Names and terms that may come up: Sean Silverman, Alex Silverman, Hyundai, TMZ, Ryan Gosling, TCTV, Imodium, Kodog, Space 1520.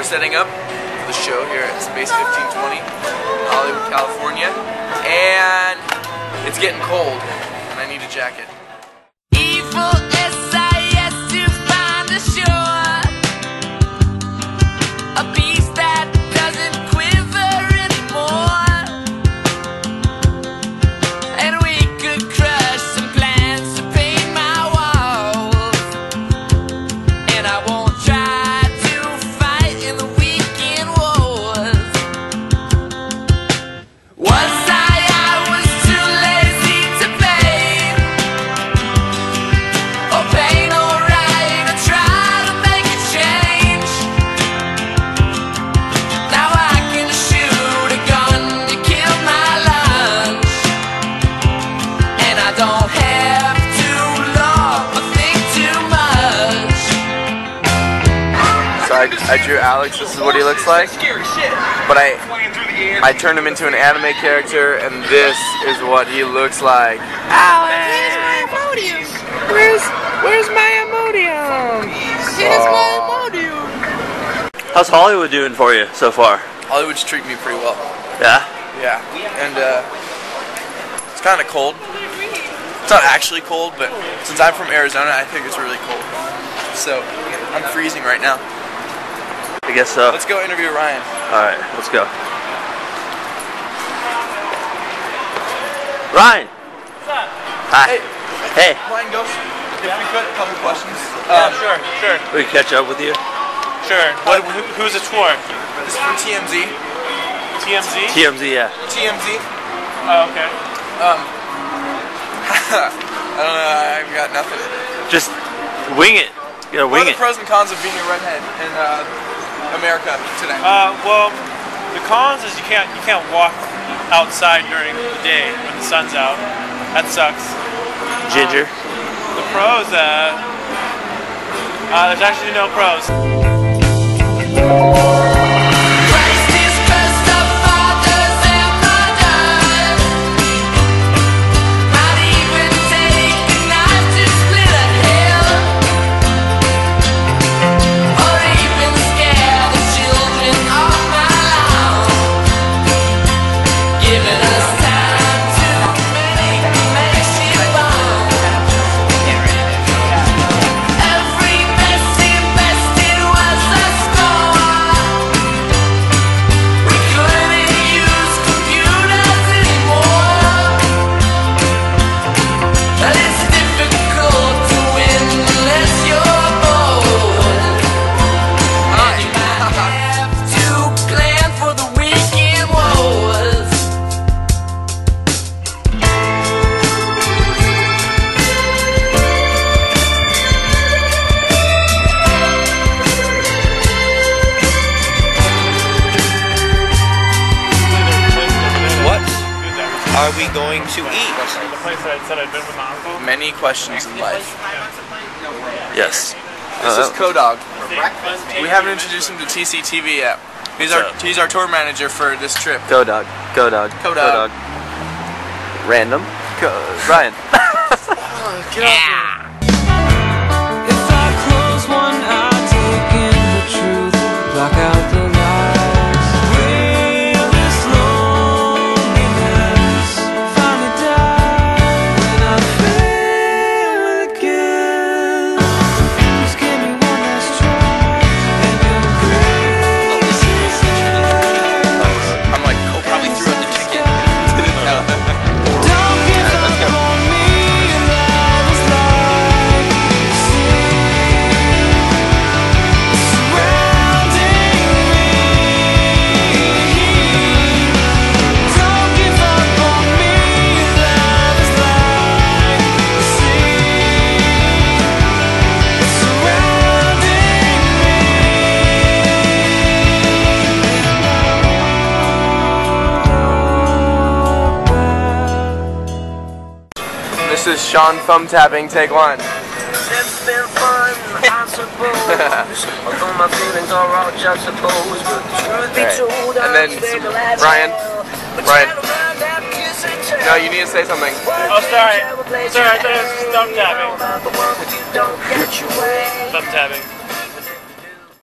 We're setting up for the show here at Space 1520 in Hollywood, California, and it's getting cold, and I need a jacket. Evil SIS to find the shore, a beast that doesn't quiver anymore, and we could crush some plans to paint my walls, and I won't try to fight in the weekend wars. I was too lazy to paint, or paint alright, or try to make a change. Now I can shoot a gun to kill my lunch, and I don't have to long or think too much. So I drew Alex. This is what he looks like. Scary shit. But I turned him into an anime character, and this is what he looks like. Alex, here's my Imodium. Where's my Imodium? Here's my Imodium. How's Hollywood doing for you so far? Hollywood's treating me pretty well. Yeah? Yeah. And it's kind of cold. It's not actually cold, but since I'm from Arizona, I think it's really cold. So I'm freezing right now. I guess so. Let's go interview Ryan. Alright, let's go. Ryan! What's up? Hi. Hey. Ryan Gosling, if we could, a couple questions. Sure. We can catch up with you? Sure. Who's it for? This is from TMZ. TMZ? TMZ, yeah. TMZ. Oh, okay. I don't know, I've got nothing. Just wing it. You gotta wing it. What are the pros and cons of being a redhead in America today? Well, the cons is you can't walk outside during the day when the sun's out. That sucks. Ginger. The pros, there's actually no pros. Are we going to eat? Many questions in life. Yes. This is Kodog. We haven't introduced him to TCTV yet. He's our tour manager for this trip. Kodog. Random. Ryan. Oh, yeah. This is Sean thumb-tapping, take one. That's been fun, I suppose. Although my feelings are all just supposed, but truth be told, and then Ryan. No, you need to say something. Oh, sorry. Sorry, I thought it was thumb-tapping. Thumb-tapping.